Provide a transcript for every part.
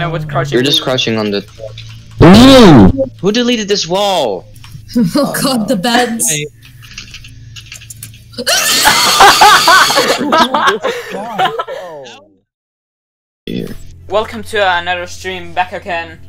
No, what's crushing? You're just crushing on the. Ooh! Who deleted this wall? Oh god, the beds. Welcome to another stream back again.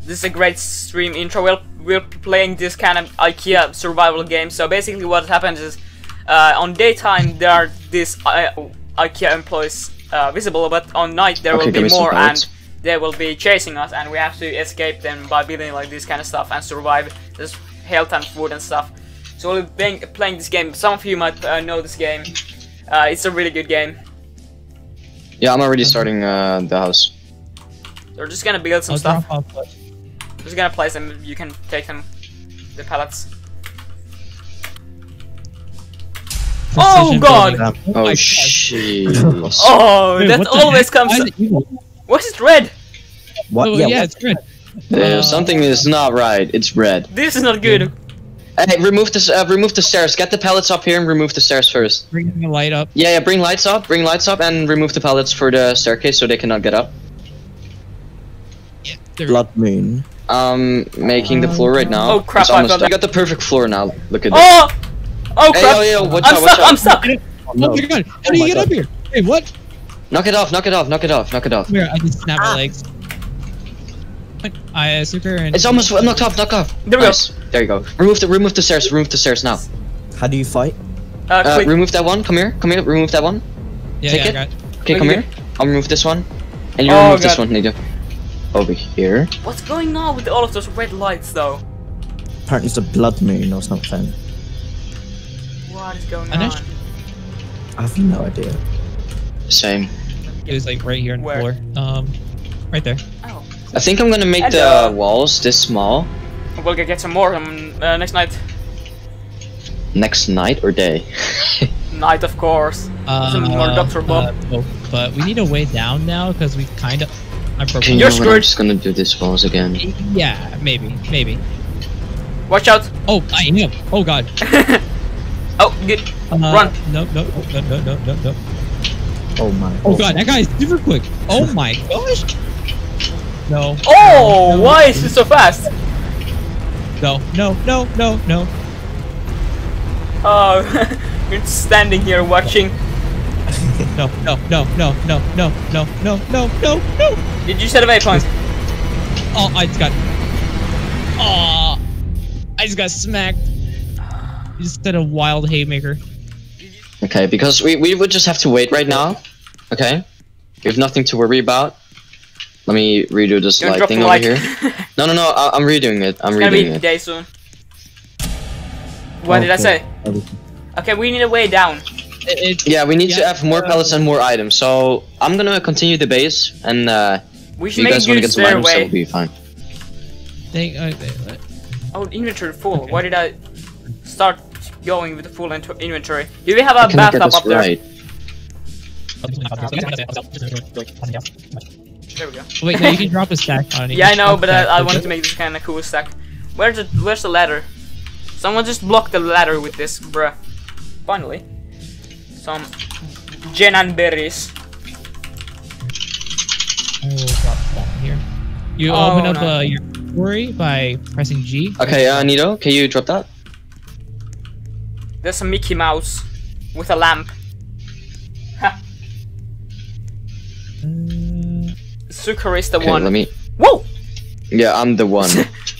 This is a great stream intro. We're playing this kind of Ikea survival game. So basically, what happens is, on daytime there are these Ikea employees visible, but on night there will be more and they will be chasing us, and we have to escape them by building like this kind of stuff and survive. There's health and food and stuff. So we'll be playing this game. Some of you might know this game. It's a really good game. Yeah, I'm already starting the house. We're just gonna build some stuff. I'm just gonna place them. You can take them, the pallets. Oh god! Oh shit! Oh, that always comes. What is red? What? Yeah, it's red. Something is not right. It's red. This is not good. Hey, remove this. Remove the stairs. Get the pallets up here and remove the stairs first. Bring the light up. Yeah, bring lights up. Bring lights up and remove the pallets for the staircase so they cannot get up. Yeah, blood moon. Making the floor right now. Oh crap! I got the perfect floor now. Look at this. Oh! Oh crap! Hey, yo, watch out, watch out. I'm stuck. Oh my god! How do you get up here? Hey, what? Knock it off! Knock it off! Knock it off! Knock it off! Here, I can snap my legs. It's almost knocked off! Knocked off! There we go. There you go. Remove the stairs. Remove the stairs now. How do you fight? Remove that one. Come here. Come here. Remove that one. Yeah, take it. Okay, come here. I'll remove this one. And you remove this one, Nida. Over here. What's going on with all of those red lights, though? Apparently, it's a blood moon or something. What is going on? I have no idea. Same. It was like right here on the floor. Right there. Oh. I think I'm gonna make the walls this small. We'll get some more next night. Next night or day? Night, of course. More Dr. Bob. But we need a way down now because we kind of. You're screwed. I'm just gonna do these walls again. Yeah, maybe. Watch out! Oh, I know. Oh god. Oh, good. Run! No. Oh my. Oh god, that guy is super quick. Oh my gosh. No. Oh, no. Why is he so fast? No. Oh, you're standing here watching. No. Did you set a waypoint? Oh, I just got smacked. You just did a wild haymaker. Okay, because we would just have to wait right now. Okay? We have nothing to worry about. Let me redo this light thing over here. No, I'm redoing it. I'm redoing it. It's gonna be day soon. What did I say? Okay, we need a way down. Yeah, we need to have more pallets and more items. So I'm gonna continue the base, and we should if you guys wanna get some items, that will be fine. Oh, inventory full. Okay. Why did I start going with the full inventory? Do we have a bathtub up there? There we go. Wait, no, you can drop a stack on it. Yeah, I know, but I wanted to make this kind of cool stack. Where's the ladder? Someone just blocked the ladder with this, bruh. Finally. Some gen and berries. I will drop that here. You open up your inventory by pressing G. Okay, Nido, can you drop that? There's a Mickey Mouse with a lamp. Ha! Zucker is the one. Let me... Whoa! Yeah, I'm the one.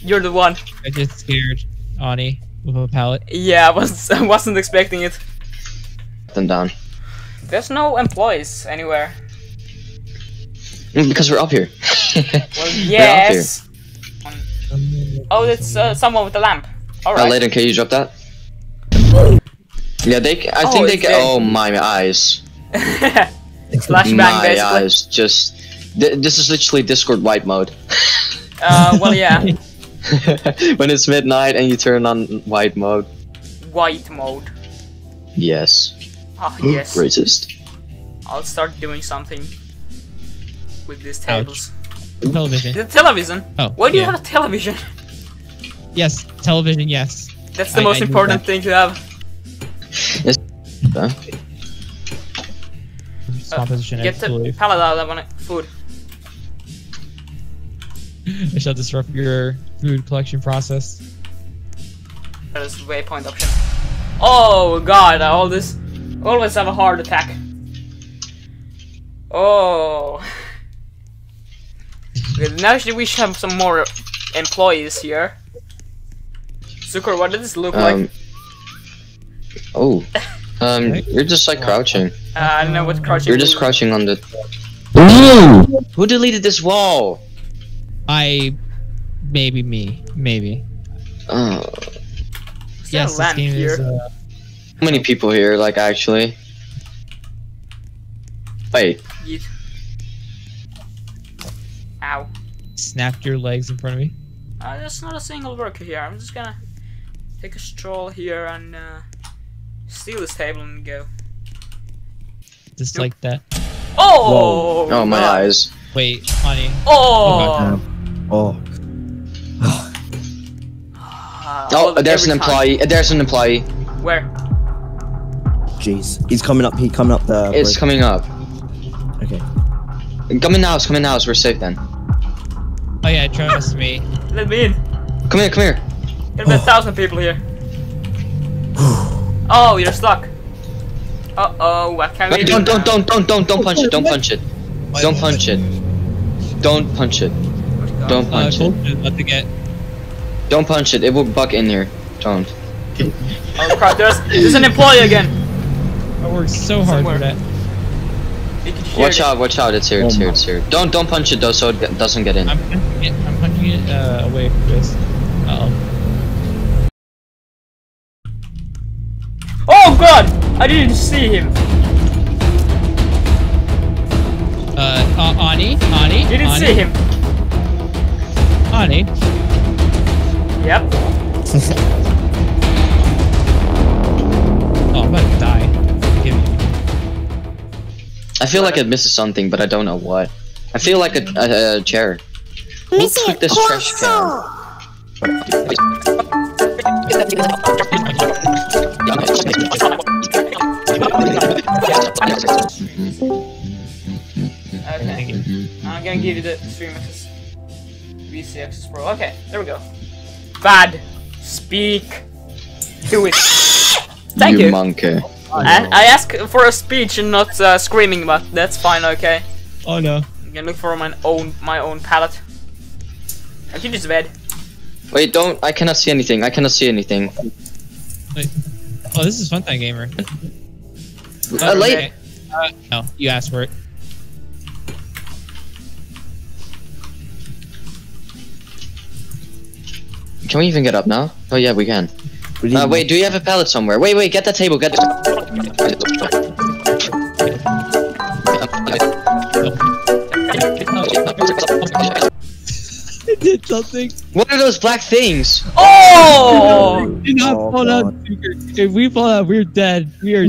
You're the one. I just scared Ani with a pallet. Yeah, I wasn't expecting it. Them down. There's no employees anywhere. Because we're up here. Well, yes. Up here. Oh, it's someone with a lamp. All right. Laidan, can you drop that? Yeah, I think they get. Oh my eyes. Flashbang, my basically. Eyes just. This is literally Discord white mode. Well, yeah. When it's midnight and you turn on white mode. White mode. Yes. Ah, yes. Racist. I'll start doing something with these tables. Ouch. Television. The television? Oh. Why do you have a television? Yes, television, yes. That's the most important thing to have. Yes. Get the pallet out of food. I shall disrupt your food collection process. That is the waypoint option. Oh god, I always have a heart attack. Oh. Okay, now we should have some more employees here. Zucker, what does this look like? Oh. You're just like crouching. I don't know what crouching You're just crouching on the... Ooh! Who deleted this wall? Maybe me. Maybe. Oh. Yes, this game is, How many people here, like, actually? Wait. Yeet. Ow. Snapped your legs in front of me? There's not a single worker here. I'm just gonna take a stroll here and, steal this table and go. Just like that. Oh! Whoa. Oh, my eyes. Wait, honey. Oh! Oh. Oh. Oh, there's an employee. There's an employee. Where? Jeez. He's coming up. He's coming up the... It's coming up. Okay. Come in the house. Come in the house. We're safe then. Oh, yeah. Trust me. Let me in. Come here. Come here. There's 1,000 people here. Oh, you're stuck. Uh-oh. Don't punch it. Don't punch it. Don't punch it. Don't punch it. Don't punch it. Don't punch it. It will buck in here. Don't. Oh crap! There's an employee again. I worked so hard for that. Watch out! Watch out! It's here! It's here! It's here! Don't punch it though, so it doesn't get in. I'm punching it away from this. Oh god! I didn't see him. Ani. You didn't see him. Ani. Yep. Oh, I'm gonna die. Give me. I feel like it misses something, but I don't know what. I feel like a chair. Let's put this trash can. Okay. I'm gonna give you the stream access. VC access pro. Okay, there we go. Bad. Speak. Do it. Thank you. Monkey. I ask for a speech and not screaming, but that's fine. Okay. Oh no. I'm gonna look for my own palette. I can just bed. Wait, don't. I cannot see anything. I cannot see anything. Wait. Oh, this is fun time gamer. Late. No, you asked for it. Can we even get up now? Oh yeah, we can. Wait, do you have a pallet somewhere? Wait, get that table, get that. It did something. What are those black things? Oh! Do not fall out, Zucker. If we fall out, we're dead. We are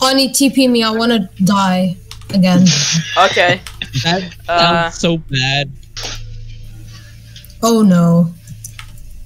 Honey, TP me. I want to die again. Okay. That sounds so bad. Oh no.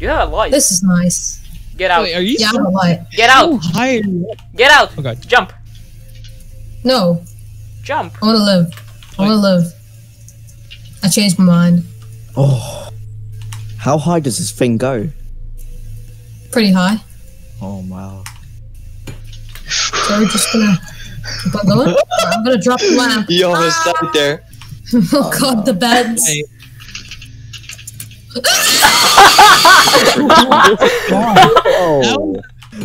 You have a light. This is nice. Get out. Wait, are you still alive? Get out. Get out. Oh, God. Jump. No. Jump. I want to live. I want to live. I changed my mind. Oh. How high does this thing go? Pretty high. Oh, wow. So we're just gonna keep on going? I'm gonna drop the lamp. You almost died there. Oh god, the beds. Oh.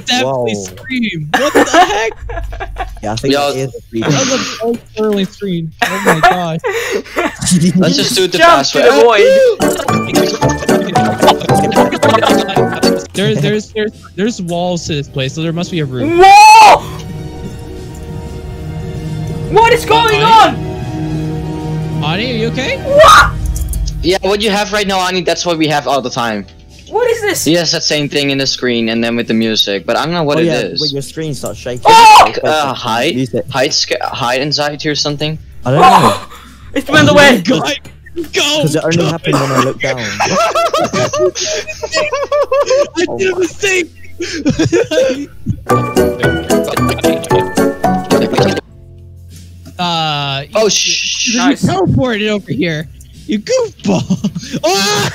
Definitely scream. What the heck? Yeah, I think that was a early scream. Oh my gosh. Let's just do the password. The void. There's walls to this place, so there must be a room. Whoa! What is going on? Ani, are you okay? What? Yeah, what you have right now, Ani, that's what we have all the time. What is this? He has that same thing in the screen and then with the music, but I don't know what it is. When your screen starts shaking. Oh! Hide anxiety or something? I don't know. It went away. God. Because it only happened when I looked down. I did a mistake! Oh shh! Nice. You teleported over here, you goofball! Oh!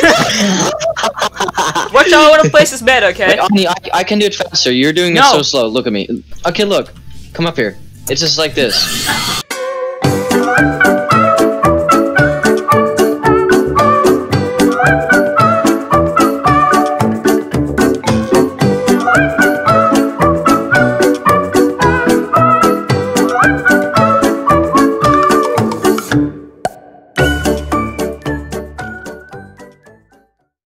Watch out! I want to place this bed, okay? Wait, Omni, I can do it faster. You're doing it so slow. Look at me. Okay, look. Come up here. It's just like this.